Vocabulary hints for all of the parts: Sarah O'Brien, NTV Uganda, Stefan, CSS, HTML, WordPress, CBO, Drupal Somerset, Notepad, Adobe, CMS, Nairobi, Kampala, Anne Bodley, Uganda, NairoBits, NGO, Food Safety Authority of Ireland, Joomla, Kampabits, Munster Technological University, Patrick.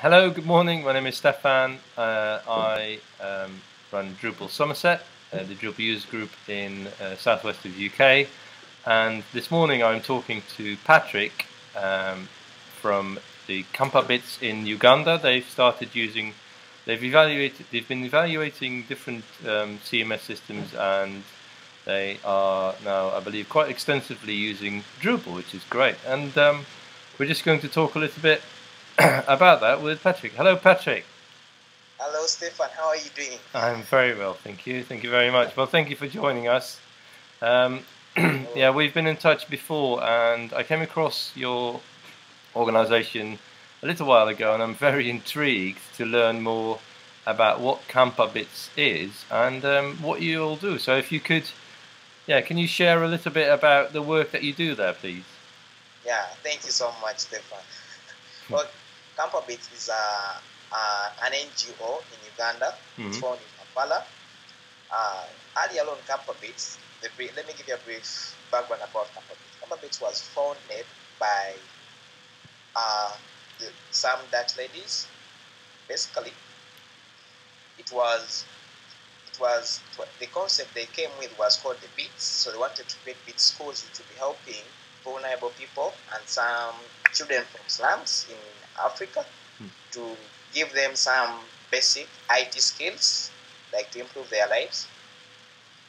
Hello, good morning. My name is Stefan. I run Drupal Somerset, the Drupal user group in southwest of the UK. And this morning I'm talking to Patrick from the Kampabits in Uganda. They've been evaluating different CMS systems, and they are now, I believe, quite extensively using Drupal, which is great. And we're just going to talk a little bit about that with Patrick. Hello, Patrick. Hello, Stefan. How are you doing? I'm very well, thank you. Thank you very much. Well, thank you for joining us. Yeah, we've been in touch before, and I came across your organization a little while ago, and I'm very intrigued to learn more about what Kampabits is and what you all do. So if you could, yeah, can you share a little bit about the work that you do there, please? Yeah, thank you so much, Stefan. Well, Kampabits is an NGO in Uganda. Mm-hmm. It's found in Kampala. Earlier on Kampabits, let me give you a brief background about Kampabits. Kampabits was founded by some Dutch ladies. Basically, the concept they came with was called the Bits. So they wanted to create Bits schools which would be helping vulnerable people and some children from slums in Africa to give them some basic IT skills, like to improve their lives.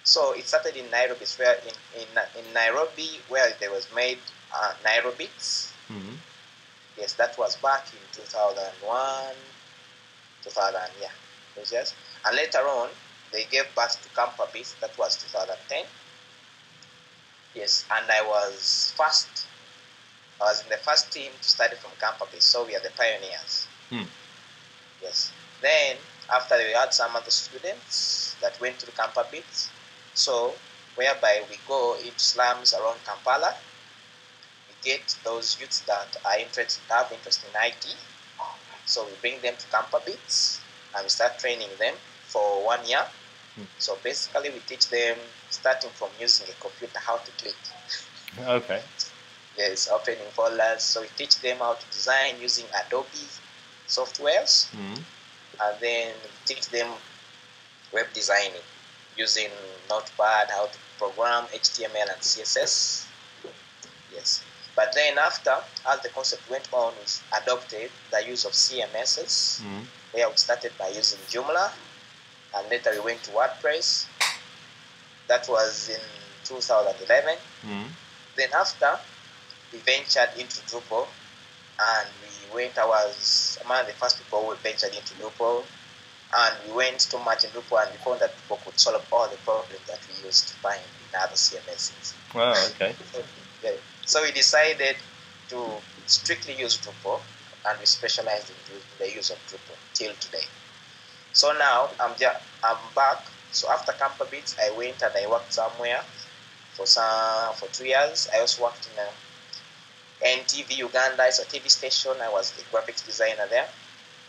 So it started in Nairobi, where in Nairobi, where there was made NairoBits. Mm-hmm. Yes, that was back in 2001, yeah, it was just. And later on, they gave birth to Kampabits. That was 2010. Yes, and I was in the first team to study from Kampabits, so we are the pioneers. Hmm. Yes. Then, after we had some other students that went to the Kampabits, so whereby we go into slums around Kampala, we get those youths that are interested, have interest in IT, so we bring them to Kampabits and we start training them for 1 year. Hmm. So basically we teach them, starting from using a computer, how to click. Okay. Yes, opening folders. So we teach them how to design using Adobe softwares. Mm-hmm. And then we teach them web designing using Notepad, how to program HTML and CSS. Yes. But then after, as the concept went on, we adopted the use of CMSs. Mm-hmm. Where we started by using Joomla, and later we went to WordPress. That was in 2011. Mm-hmm. Then after, we ventured into Drupal, and I was among the first people who ventured into Drupal, and we went too much in Drupal, and we found that Drupal could solve all the problems that we used to find in other CMSs. Wow, okay. So we decided to strictly use Drupal, and we specialized in the use of Drupal till today. So now I'm back. So after Kampabits, I went and I worked somewhere for 2 years. I also worked in a NTV Uganda, is a TV station. I was the graphics designer there.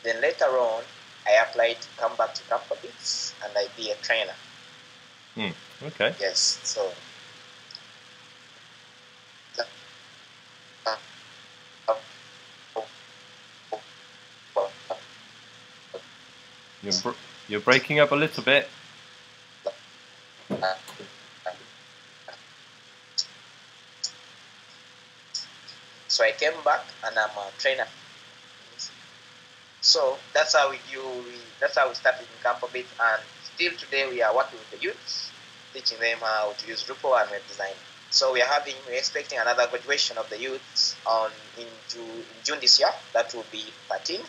Then later on, I applied to come back to Kampabits and I'd be a trainer. Mm, okay. Yes, so you're breaking up a little bit. So I came back and I'm a trainer. So that's how we started in Kampabits, and still today we are working with the youths, teaching them how to use Drupal and web design. So we're expecting another graduation of the youths in June this year. That will be 13.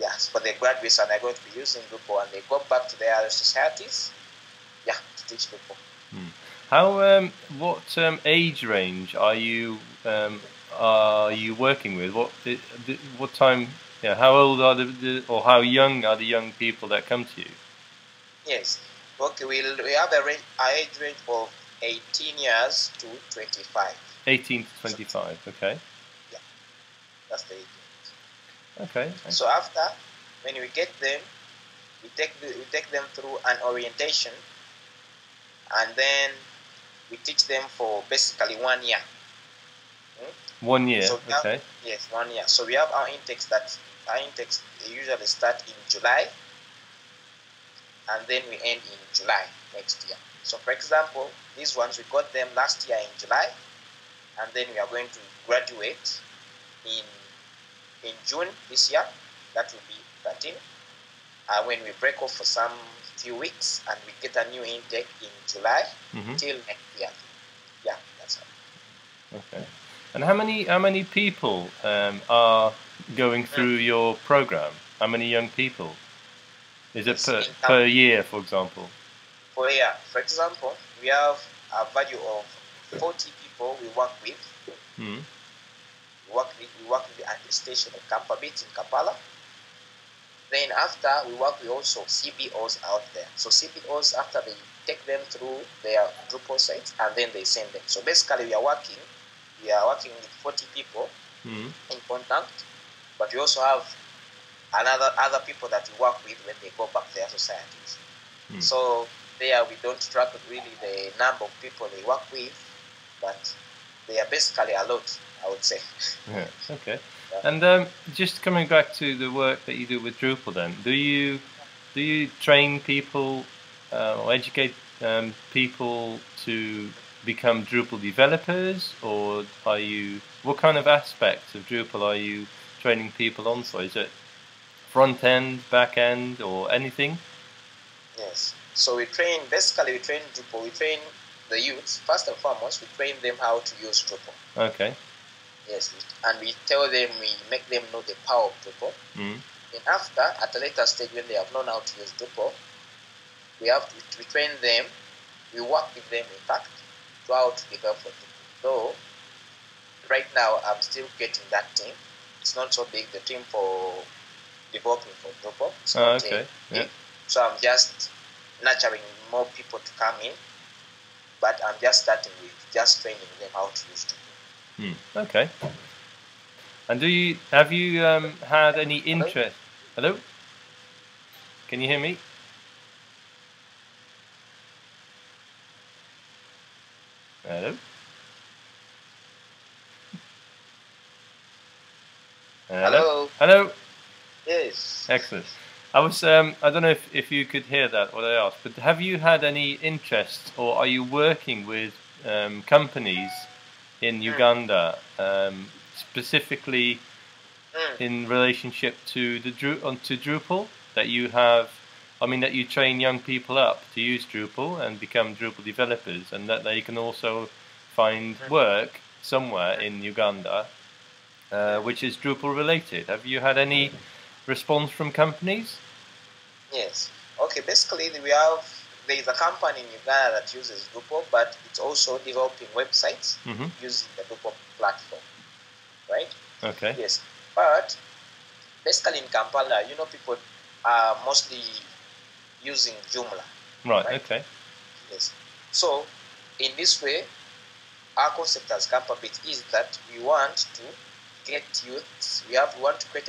Yes, for the graduates, and they're going to be using Drupal, and they go back to their other societies, yeah, to teach Drupal. Hmm. What age range are you working with? What time? Yeah, how old are or how young are the young people that come to you? Yes, okay. We have an age range of 18 years to 25. 18 to 25. So, okay. Yeah, that's the age range. Okay. So after, when we get them, we take them through an orientation, and then we teach them for basically 1 year. 1 year, so okay. Yes, 1 year. So we have our intakes that our intakes usually start in July and then we end in July next year. So for example, these ones we got them last year in July, and then we are going to graduate in June this year. That will be 13. When we break off for some few weeks and we get a new intake in July till next year. Yeah, that's all. Okay. And how many people are going through your program? How many young people? Is it per year, for example? Per year, for example, we have a value of 40 people we work with. We work with the attestation of Kampabits in Kampala. Then after, we work with also CBOs out there. So CBOs, after they take them through their Drupal sites and then they send them. So basically, we are working with 40 people in contact, but we also have other people that we work with when they go back to their societies. So there we don't track really the number of people they work with, but they are basically a lot, I would say. Yeah. Okay. Yeah. And just coming back to the work that you do with Drupal, then do you train people or educate people to become Drupal developers, or are you? What kind of aspects of Drupal are you training people on? So is it front end, back end, or anything? Yes. So we train the youth. First and foremost, we train them how to use Drupal. Okay. Yes, and we make them know the power of Drupal. And after, at a later stage, when they have known how to use Drupal, we train them, we work with them, in fact, to how to develop for Drupal. Though, right now, I'm still getting that team. It's not so big, the team for developing for Drupal. It's not okay. Yeah. So I'm just nurturing more people to come in, but I'm just starting with just training them how to use Drupal. Okay. And have you had any interest? Hello? Can you hear me? Hello? Hello? Hello? Yes. Excellent. I was I don't know if you could hear that what I asked, but have you had any interest, or are you working with companies in Uganda, specifically in relationship to Drupal, that you have, I mean, that you train young people up to use Drupal and become Drupal developers, and that they can also find work somewhere in Uganda, which is Drupal related. Have you had any response from companies? Yes. Okay. Basically, there is a company in Uganda that uses Drupal, but it's also developing websites using the Drupal platform, right? Okay. Yes, but basically in Kampala, you know, people are mostly using Joomla. Right, okay. Yes. So, in this way, our concept as Kampabits is that we want to create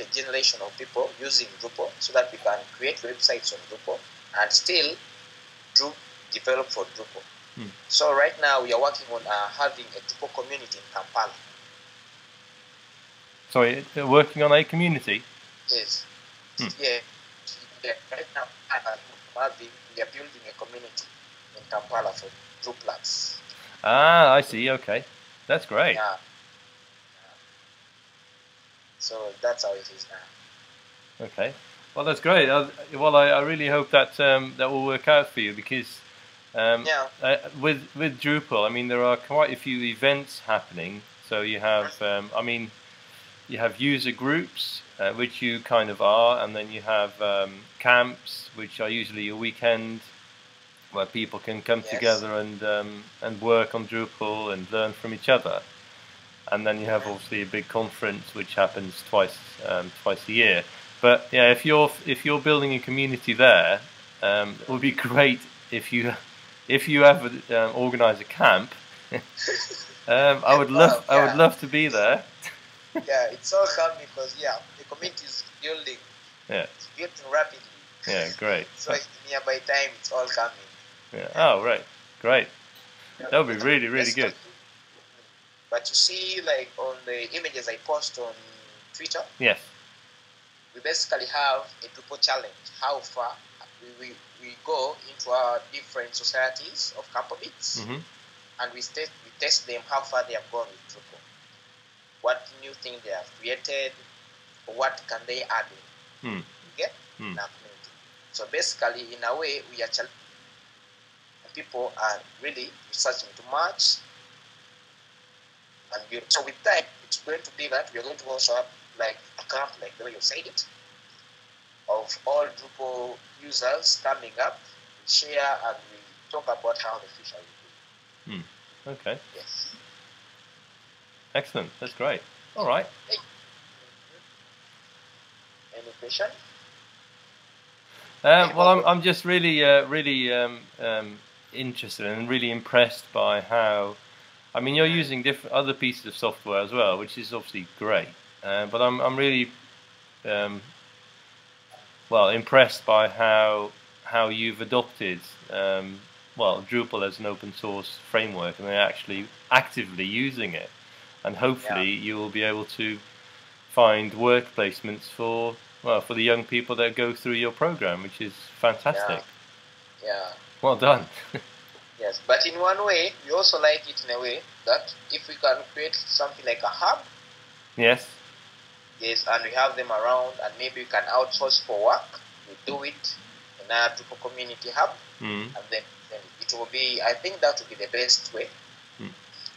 a generation of people using Drupal so that we can create websites on Drupal and still develop for Drupal. So right now we are working on having a Drupal community in Kampala. Sorry, they're working on a community? Yes. Yeah. Right now we are building a community in Kampala for Drupalers. Ah, I see. Okay. That's great. Yeah. So that's how it is now. Okay. Well, that's great. I really hope that that will work out for you, because with Drupal, I mean, there are quite a few events happening. So you have, I mean, you have user groups, which you kind of are, and then you have camps, which are usually a weekend where people can come together and work on Drupal and learn from each other. And then you have obviously a big conference, which happens twice a year. But yeah, if you're building a community there, it would be great if you ever organise a camp. I would love to be there. Yeah, it's all coming because the community is building. Yeah, it's building rapidly. Yeah, great. So nearby time, it's all coming. Yeah. Oh, right, great. That would be really, really good. But you see, like on the images I post on Twitter. Yes. we basically have a Drupal challenge, how far we go into our different societies of Kampabits, mm-hmm. and we test them how far they have gone with Drupal. What new thing they have created, what can they add in, mm. okay? mm. in our community. So basically, in a way, we are challenging. People are really researching too much. And so with that, it's going to be that we are going to also have like a camp, like the way you said it, of all Drupal users coming up, we share, and we talk about how the future will be. Hmm. Okay. Yes. Excellent. That's great. All right. Hey. Any question? Well, I'm just really, interested and really impressed by how. I mean, you're using other pieces of software as well, which is obviously great. But I'm really, well, impressed by how you've adopted well, Drupal as an open source framework, and they're actually actively using it. And hopefully, yeah. you will be able to find work placements for well for the young people that go through your program, which is fantastic. Yeah. yeah. Well done. Yes, but in one way, we also like it in a way that if we can create something like a hub, yes, yes, and we have them around, and maybe we can outsource for work. We do it in our Drupal community hub, mm. and then it will be. I think that will be the best way,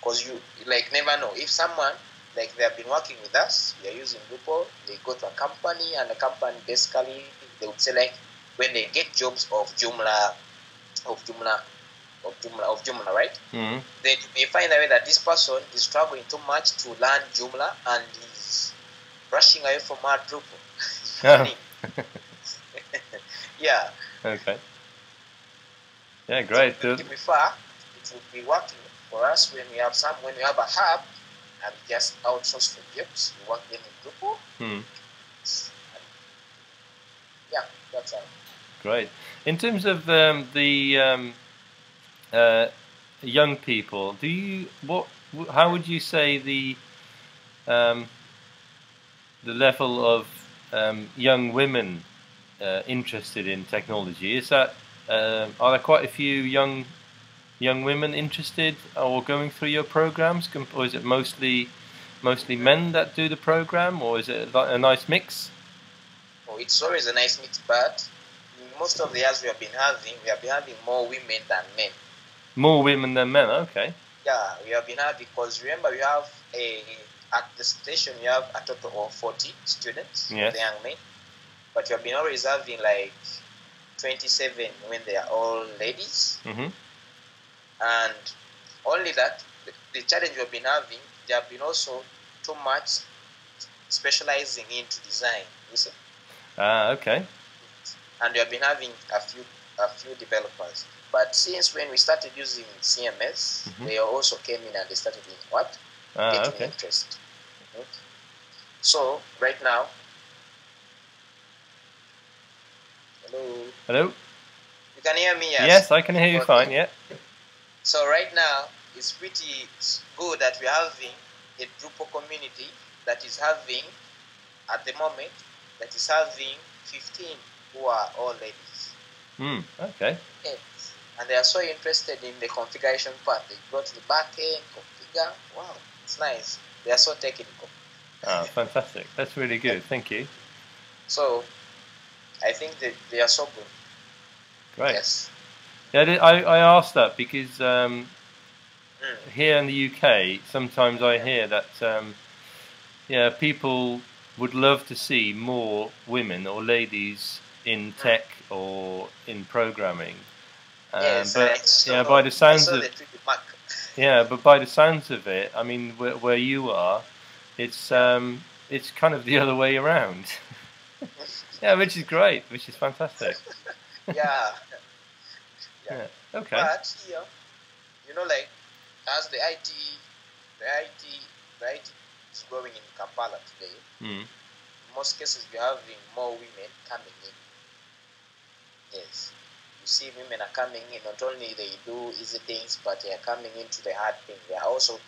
because mm. you like never know if someone like they have been working with us. We are using Drupal. They go to a company, and the company basically they would say like when they get jobs of Joomla, right? Mm-hmm. Then you may find a way that this person is struggling too much to learn Joomla and is rushing away from our Drupal. Oh. Yeah. Okay. Yeah, great. So, to be fair, it will be working for us when we have a hub and just outsource for jobs. We work them in Drupal. Mm. Yeah, that's all. Great. In terms of young people, do you how would you say the level of young women interested in technology is? That are there quite a few young women interested or going through your programs, or is it mostly men that do the program, or is it a nice mix? Oh, it's always a nice mix, but most of the years we have been having more women than men. More women than men, okay. Yeah, we have been having, because remember we have at the station we have a total of 40 students, yes. the young men, but we have been always having like 27 when they are all ladies, mm-hmm. and only that the challenge we have been having, they have been also too much specializing into design, you see. Ah, okay. And we have been having a few developers. But since when we started using CMS, mm-hmm. they also came in and they started doing what? Getting okay. interest. Mm-hmm. So, right now... Hello? Hello? You can hear me? Yes, I can hear you fine, yeah. So right now, it's pretty good that we're having a Drupal community that is having, at the moment, 15 who are all ladies. Mm, okay. Yeah. And they are so interested in the configuration part. They go to the back end, configure. Wow, it's nice. They are so technical. Ah, fantastic. That's really good. Thank you. So, I think they are so good. Great. Yes. Yeah, I asked that because here in the UK, sometimes I hear that yeah, people would love to see more women or ladies in tech or in programming. Yes, but yeah, by the sounds of yeah, but by the sounds of it, I mean where you are, it's kind of the other way around. Yeah, which is great, which is fantastic. Yeah. Yeah. Yeah. Okay. But here, you know, like as the IT is growing in Kampala today. Mm. In most cases, we are having more women coming in. Yes. See, women are coming in, not only they do easy things, but they are coming into the hard thing. They are also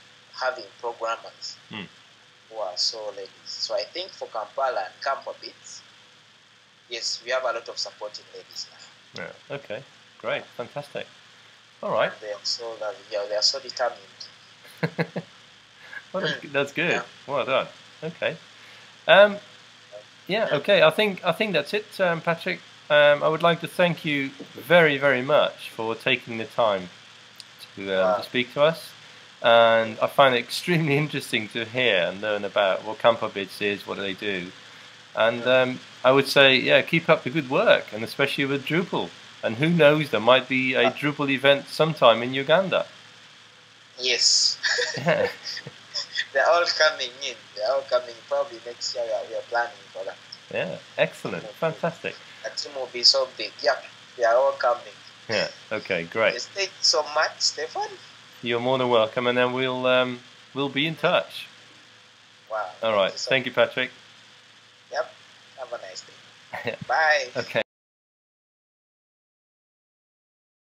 having programmers who are so ladies. So I think for Kampala and Kampabits, yes, we have a lot of supporting ladies now. Yeah. Okay. Great. Fantastic. All right. They are so they are so determined. Well, that's good. Yeah. Well done. Okay. Yeah. Okay. I think that's it, Patrick. I would like to thank you very, very much for taking the time to speak to us. And I find it extremely interesting to hear and learn about what Kampabits is, what they do. And I would say, yeah, keep up the good work, and especially with Drupal. And who knows, there might be a Drupal event sometime in Uganda. Yes. Yeah. They're all coming in. They're all coming. Probably next year we are planning for that. Yeah, excellent. Fantastic. The team will be so big. Yeah, they are all coming. Yeah, okay, great. Yes, thank you so much, Stefan. You're more than welcome, and then we'll be in touch. Wow. All right. Thank you, Patrick. Yep. Have a nice day. Bye. Okay.